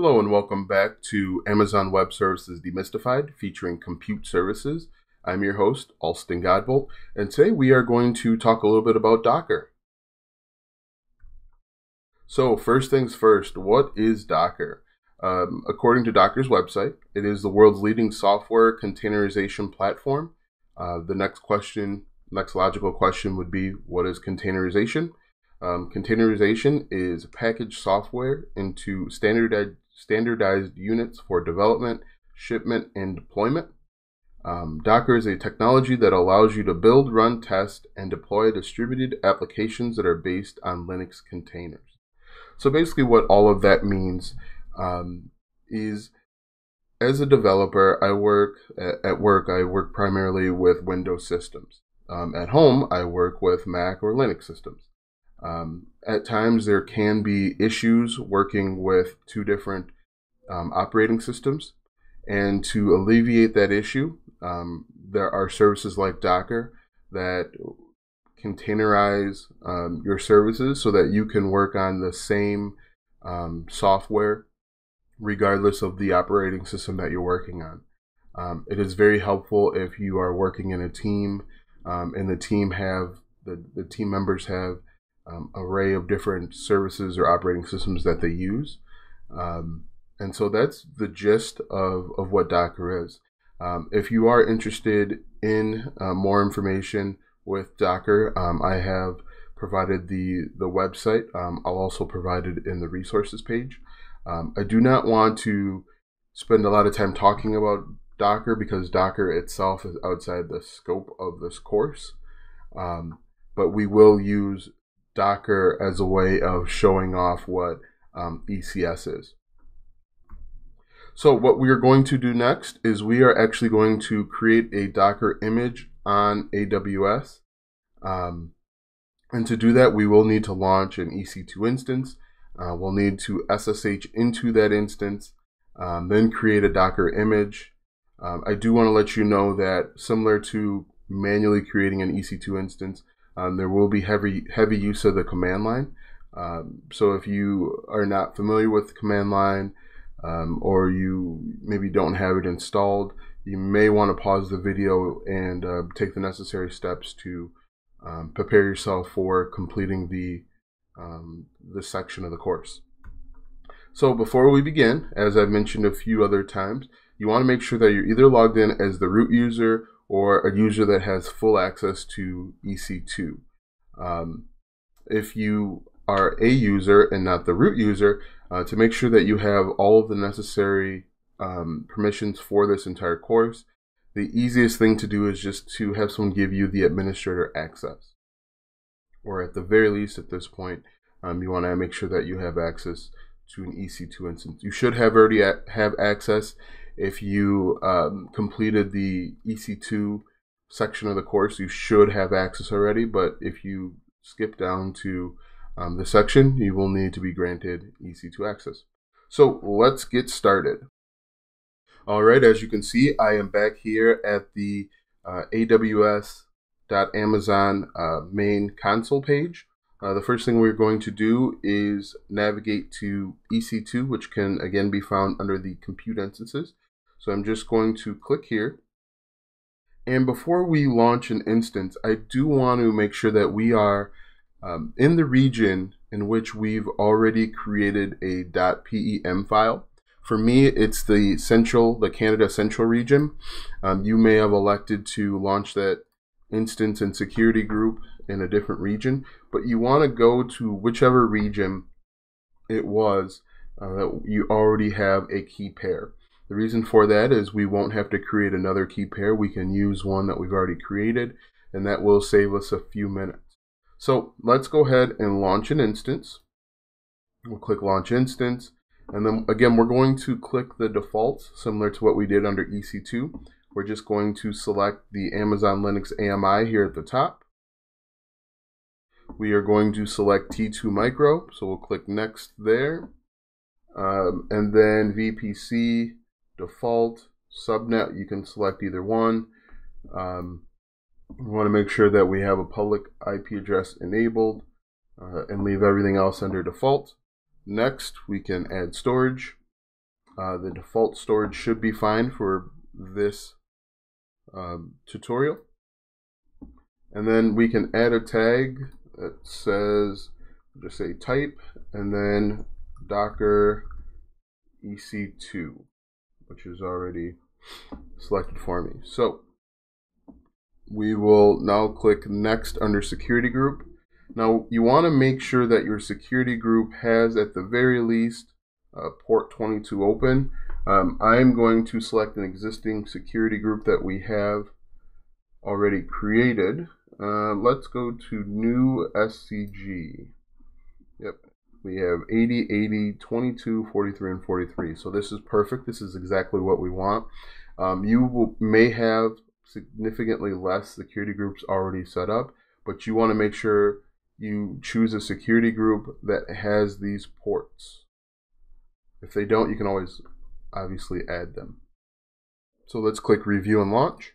Hello and welcome back to Amazon Web Services Demystified, featuring compute services. I'm your host, Alston Godbolt, and today we are going to talk a little bit about Docker. So first things first, what is Docker? According to Docker's website, it is the world's leading software containerization platform. The next logical question would be, what is containerization? Containerization is packaged software into standardized units for development, shipment, and deployment. Docker is a technology that allows you to build, run, test, and deploy distributed applications that are based on Linux containers. So basically what all of that means is, as a developer, I work primarily with Windows systems. At home, I work with Mac or Linux systems. At times there can be issues working with two different operating systems, and to alleviate that issue, there are services like Docker that containerize your services so that you can work on the same software regardless of the operating system that you're working on. It is very helpful if you are working in a team and the team members have array of different services or operating systems that they use. And so that's the gist of what Docker is. If you are interested in more information with Docker, I have provided the website. I'll also provide it in the resources page. I do not want to spend a lot of time talking about Docker because Docker itself is outside the scope of this course, but we will use Docker as a way of showing off what ECS is. So what we are going to do next is we are actually going to create a Docker image on AWS. And to do that, we will need to launch an EC2 instance. We'll need to SSH into that instance, then create a Docker image. I do want to let you know that, similar to manually creating an EC2 instance, there will be heavy use of the command line. So if you are not familiar with the command line, or you maybe don't have it installed, you may want to pause the video and take the necessary steps to prepare yourself for completing this section of the course. So before we begin, as I've mentioned a few other times, you want to make sure that you're either logged in as the root user or a user that has full access to EC2. If you are a user and not the root user, to make sure that you have all of the necessary permissions for this entire course, the easiest thing to do is just to have someone give you the administrator access. Or at the very least at this point, you want to make sure that you have access to an EC2 instance. You should have already have access if you completed the EC2 section of the course. You should have access already, but if you skip down to this section, you will need to be granted EC2 access. So let's get started. All right, as you can see, I am back here at the AWS.Amazon main console page. The first thing we're going to do is navigate to EC2, which can again be found under the compute instances. So I'm just going to click here. And before we launch an instance, I do want to make sure that we are in the region in which we've already created a .pem file. For me, it's the Canada Central region. You may have elected to launch that instance and security group in a different region, but you want to go to whichever region it was that you already have a key pair. The reason for that is we won't have to create another key pair. We can use one that we've already created, and that will save us a few minutes. So let's go ahead and launch an instance. We'll click Launch Instance, and then again we're going to click the defaults, similar to what we did under EC2. We're just going to select the Amazon Linux AMI here at the top. We are going to select T2 Micro, so we'll click Next there. And then VPC, Default, Subnet, you can select either one. We want to make sure that we have a public IP address enabled and leave everything else under Default. Next, we can add storage. The default storage should be fine for this tutorial. And then we can add a tag that says, just say type, and then Docker EC2, which is already selected for me. So we will now click next under security group. Now you want to make sure that your security group has at the very least port 22 open. I'm going to select an existing security group that we have already created. Let's go to new SCG. Yep, we have 80, 80, 22, 43, and 43. So this is perfect. This is exactly what we want. You may have significantly less security groups already set up, but you want to make sure you choose a security group that has these ports. If they don't, you can always obviously add them. So let's click review and launch.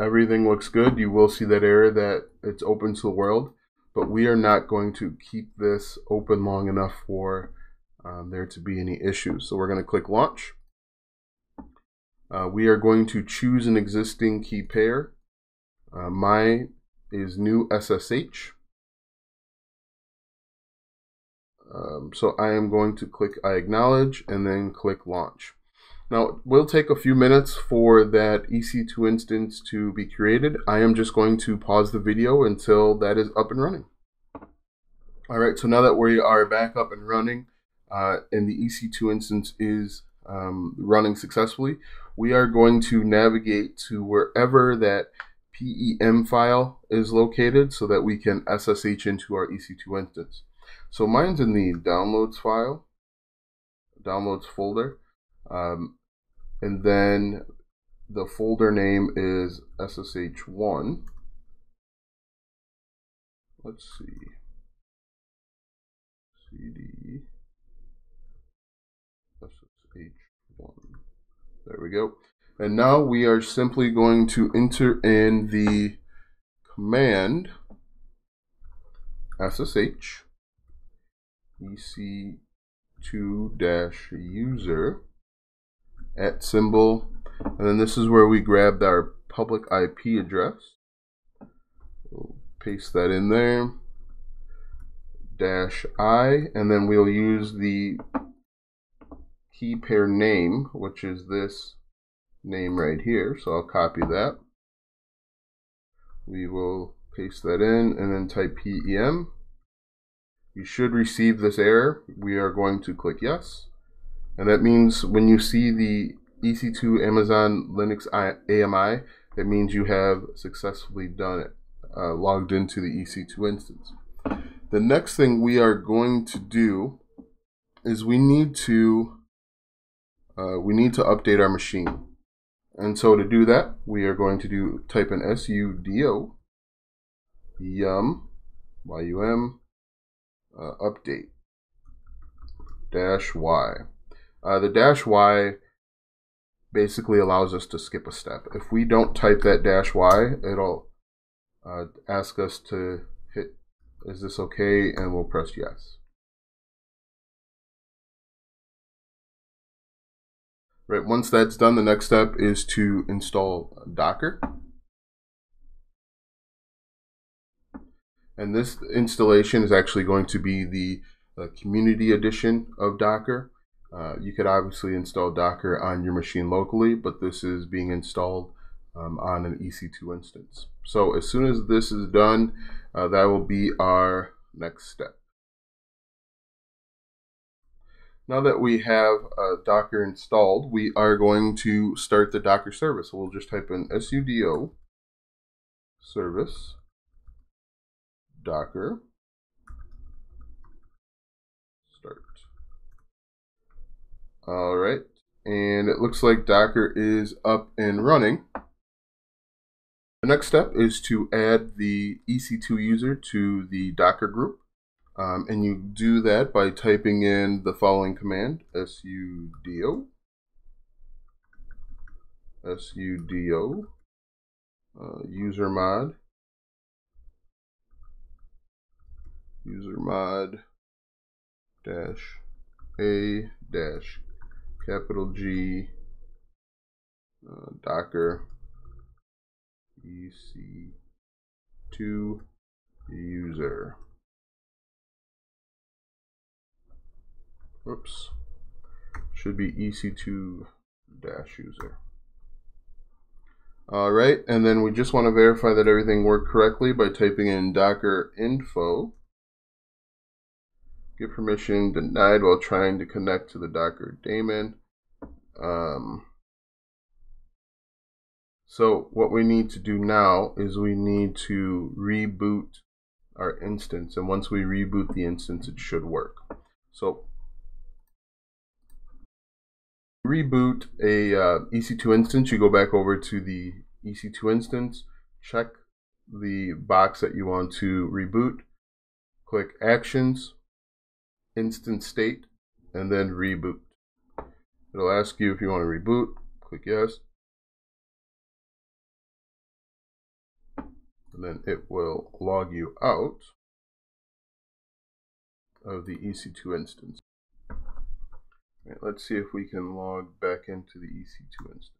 Everything looks good. You will see that error that it's open to the world, but we are not going to keep this open long enough for there to be any issues. So we're going to click launch. We are going to choose an existing key pair. Mine is new SSH. So I am going to click I acknowledge and then click launch. Now it will take a few minutes for that EC2 instance to be created. I am just going to pause the video until that is up and running. All right, so now that we are back up and running and the EC2 instance is running successfully, we are going to navigate to wherever that PEM file is located so that we can SSH into our EC2 instance. So mine's in the downloads file, downloads folder, and then the folder name is SSH1. Let's see, CD SSH1, there we go. And now we are simply going to enter in the command SSH EC2-user at symbol, and then this is where we grabbed our public IP address. We'll paste that in there, -i, and then we'll use the key pair name, which is this name right here. So I'll copy that. We will paste that in and then type PEM. You should receive this error. We are going to click yes. And that means when you see the EC2 Amazon Linux AMI, that means you have successfully done it, logged into the EC2 instance. The next thing we are going to do is we need to update our machine. And so to do that, we are going to type in sudo yum, Y-U-M, update -y. The -y basically allows us to skip a step. If we don't type that -y, it'll ask us to hit is this okay, and we'll press yes. Right, once that's done, the next step is to install Docker. And this installation is actually going to be the community edition of Docker. You could obviously install Docker on your machine locally, but this is being installed on an EC2 instance. So as soon as this is done, that will be our next step. Now that we have Docker installed, we are going to start the Docker service. We'll just type in sudo service Docker start. All right, and it looks like Docker is up and running. The next step is to add the EC2 user to the Docker group, and you do that by typing in the following command: sudo user mod. User mod a dash capital G Docker EC2 user. Whoops. Should be EC2 dash user. All right, and then we just want to verify that everything worked correctly by typing in docker info. Get permission denied while trying to connect to the Docker daemon. So what we need to do now is we need to reboot our instance. And once we reboot the instance, it should work. So reboot a EC2 instance, you go back over to the EC2 instance, check the box that you want to reboot, click Actions, Instance State, and then Reboot. It'll ask you if you want to reboot, click Yes, and then it will log you out of the EC2 instance. Let's see if we can log back into the EC2 instance.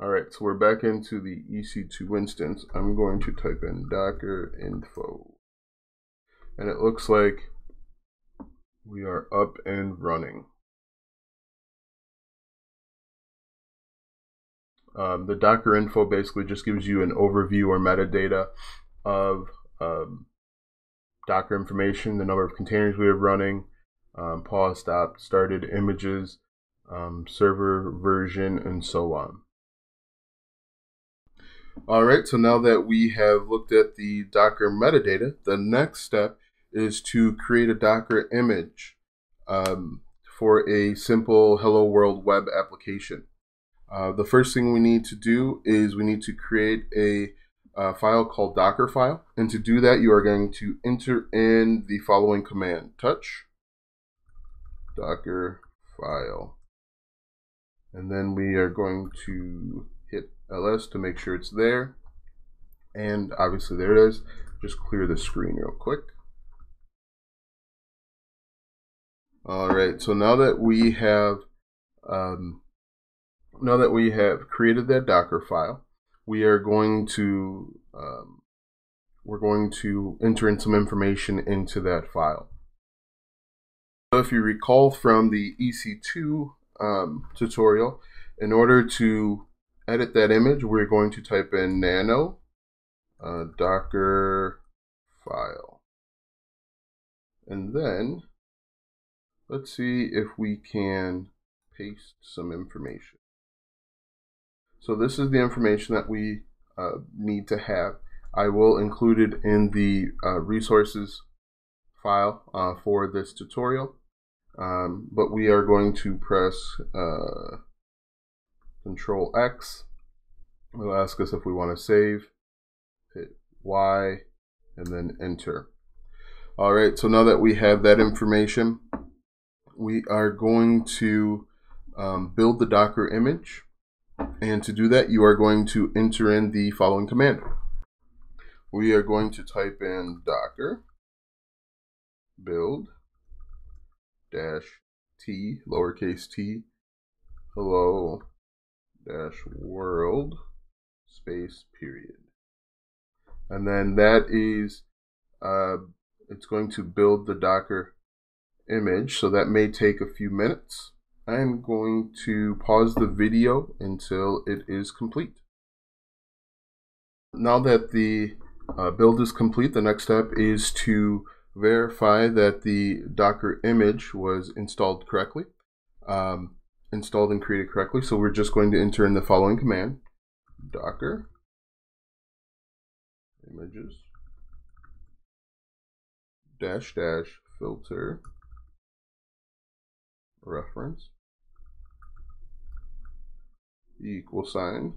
All right, so we're back into the EC2 instance. I'm going to type in docker info, and it looks like we are up and running. The Docker info basically just gives you an overview or metadata of Docker information, the number of containers we have running, pause, stop, started, images, server version, and so on. All right, so now that we have looked at the Docker metadata, the next step is to create a Docker image for a simple Hello World web application. The first thing we need to do is we need to create a file called Dockerfile, and to do that you are going to enter in the following command: touch Dockerfile, and then we are going to hit ls to make sure it's there, and obviously there it is. Just clear the screen real quick. All right, so now that we have created that Docker file, we are going to enter in some information into that file. So if you recall from the EC2 tutorial, in order to edit that image, we're going to type in nano Docker file, and then let's see if we can paste some information. So this is the information that we need to have. I will include it in the resources file for this tutorial, but we are going to press Control X. It'll ask us if we want to save, hit Y, and then enter. All right, so now that we have that information, we are going to build the Docker image, and to do that you are going to enter in the following command. We are going to type in docker build dash t lowercase t hello dash world space period, and then that is it's going to build the Docker image, so that may take a few minutes. I'm going to pause the video until it is complete. Now that the build is complete, the next step is to verify that the Docker image was installed correctly, installed and created correctly. So we're just going to enter in the following command: docker images dash dash filter reference =,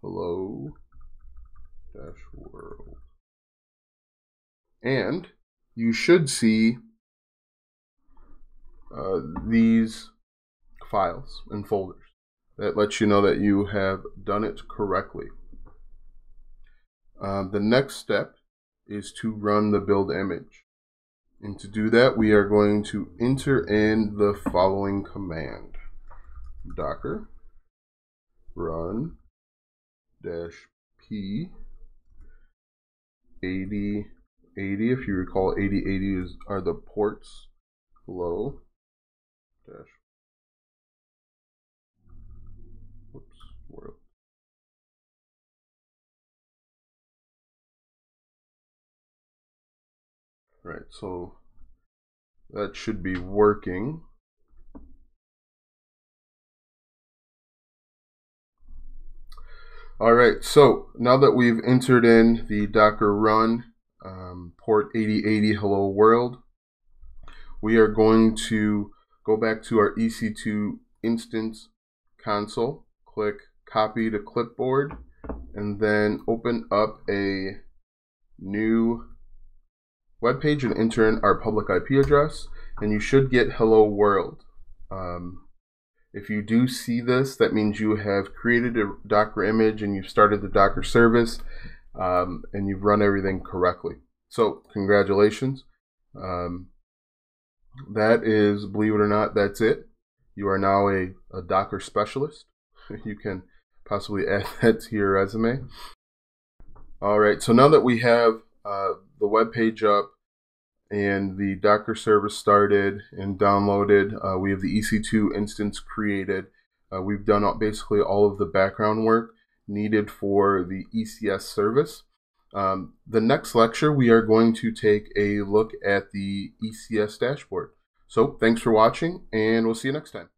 hello dash world. And you should see these files and folders. That lets you know that you have done it correctly. The next step is to run the build image. And to do that, we are going to enter in the following command. Docker run -p 8080. If you recall, 8080 are the ports low dash. Whoops, world. Right, so that should be working. All right, so now that we've entered in the Docker run port 8080 hello world, we are going to go back to our EC2 instance console, click copy to clipboard, and then open up a new web page and enter in our public IP address, and you should get hello world. If you do see this, that means you have created a Docker image and you've started the Docker service and you've run everything correctly. So congratulations. That is, believe it or not, that's it. You are now a Docker specialist. You can possibly add that to your resume. All right, so now that we have the web page up and the Docker service started and downloaded, we have the EC2 instance created. We've done basically all of the background work needed for the ECS service. The next lecture, we are going to take a look at the ECS dashboard. So thanks for watching, and we'll see you next time.